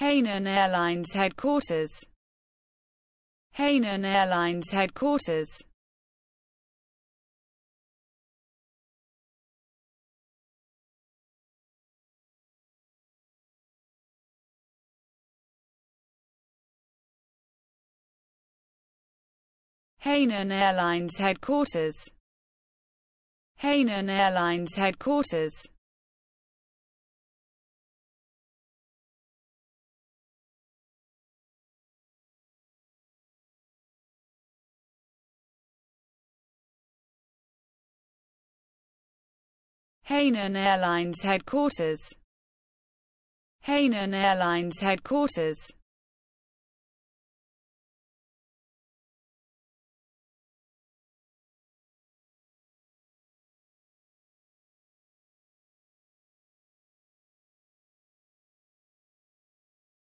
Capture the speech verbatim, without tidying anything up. Hainan Airlines headquarters. Hainan Airlines headquarters. Hainan Airlines headquarters. Hainan Airlines headquarters. Hainan Airlines headquarters. Hainan Airlines headquarters.